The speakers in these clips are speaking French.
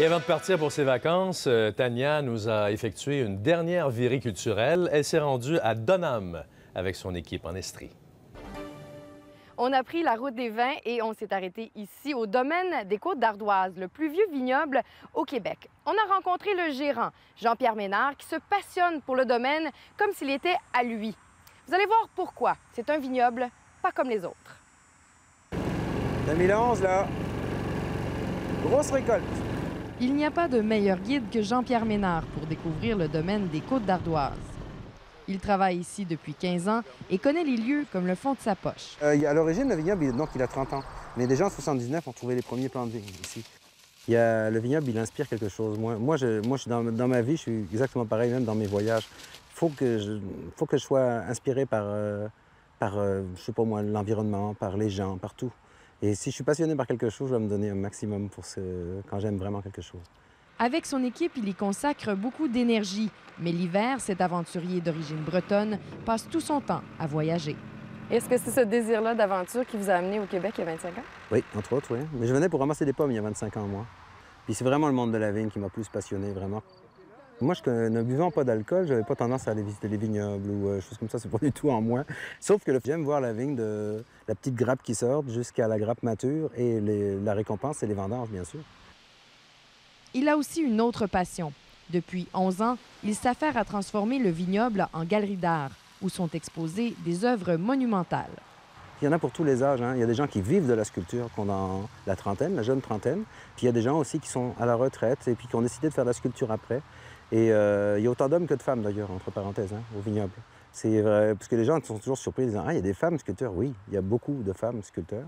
Et avant de partir pour ses vacances, Tanya nous a effectué une dernière virée culturelle. Elle s'est rendue à Dunham avec son équipe en Estrie. On a pris la route des vins et on s'est arrêté ici au Domaine des Côtes d'Ardoise, le plus vieux vignoble au Québec. On a rencontré le gérant, Jean-Pierre Ménard, qui se passionne pour le domaine comme s'il était à lui. Vous allez voir pourquoi. C'est un vignoble pas comme les autres. 2011, là, grosse récolte. Il n'y a pas de meilleur guide que Jean-Pierre Ménard pour découvrir le Domaine des Côtes d'Ardoise. Il travaille ici depuis 15 ans et connaît les lieux comme le fond de sa poche. À l'origine, le vignoble, donc, il a 30 ans. Mais déjà en 79, on trouvait les premiers plants de vigne ici. Le vignoble, il inspire quelque chose. Moi, dans ma vie, je suis exactement pareil, même dans mes voyages. Il faut que je sois inspiré par je sais pas moi, l'environnement, par les gens, par tout. Et si je suis passionné par quelque chose, je vais me donner un maximum pour quand j'aime vraiment quelque chose. Avec son équipe, il y consacre beaucoup d'énergie. Mais l'hiver, cet aventurier d'origine bretonne passe tout son temps à voyager. Est-ce que c'est ce désir-là d'aventure qui vous a amené au Québec il y a 25 ans? Oui, entre autres, oui. Mais je venais pour ramasser des pommes il y a 25 ans, moi. Puis c'est vraiment le monde de la vigne qui m'a plus passionné, vraiment. Moi, ne buvant pas d'alcool, j'avais pas tendance à aller visiter les vignobles ou choses comme ça, c'est pas du tout en moi. Sauf que j'aime voir la vigne de la petite grappe qui sort jusqu'à la grappe mature et la récompense, c'est les vendanges, bien sûr. Il a aussi une autre passion. Depuis 11 ans, il s'affaire à transformer le vignoble en galerie d'art, où sont exposées des œuvres monumentales. Il y en a pour tous les âges, hein. Il y a des gens qui vivent de la sculpture, qui ont dans la trentaine, la jeune trentaine. Puis il y a des gens aussi qui sont à la retraite et puis qui ont décidé de faire de la sculpture après. Et il y a autant d'hommes que de femmes, d'ailleurs, entre parenthèses, hein, au vignoble. C'est vrai, parce que les gens sont toujours surpris, disant « Ah, il y a des femmes sculpteurs ». Oui, il y a beaucoup de femmes sculpteurs.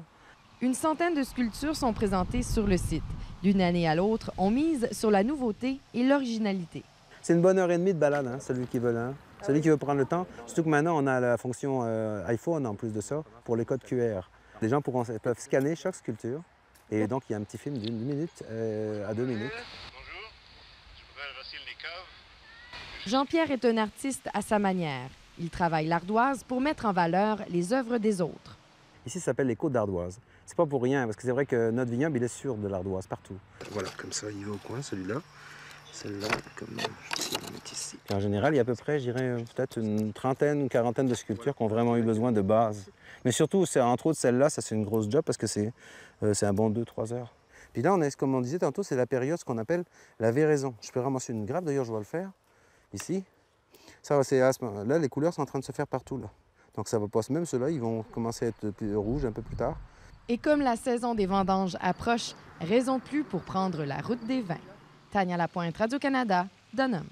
Une centaine de sculptures sont présentées sur le site. D'une année à l'autre, on mise sur la nouveauté et l'originalité. C'est une bonne heure et demie de balade, hein, celui qui veut là. Celui qui veut prendre le temps. Surtout que maintenant, on a la fonction iPhone, en plus de ça, pour les codes QR. Les gens peuvent scanner chaque sculpture. Et donc, il y a un petit film d'une minute à 2 minutes. Jean-Pierre est un artiste à sa manière. Il travaille l'ardoise pour mettre en valeur les œuvres des autres. Ici, ça s'appelle les Côtes d'Ardoise. C'est pas pour rien, parce que c'est vrai que notre vignoble, il est sûr de l'ardoise partout. Voilà, comme ça, il est au coin, celui-là. Celle-là, comme je vais mettre ici. En général, il y a à peu près, je dirais, peut-être une trentaine, une quarantaine de sculptures qui ont vraiment eu besoin de base. Mais surtout, entre autres, celle-là, ça, c'est une grosse job parce que c'est un bon 2-3 heures. Puis là, on est, comme on disait tantôt, c'est la période, ce qu'on appelle la véraison. Je peux ramasser une grappe, d'ailleurs, je vais le faire, ici. Ça, là, les couleurs sont en train de se faire partout, là. Donc ça va passer. Même ceux-là, ils vont commencer à être rouges un peu plus tard. Et comme la saison des vendanges approche, raison de plus pour prendre la route des vins. Tanya Lapointe, Radio-Canada, Dunham.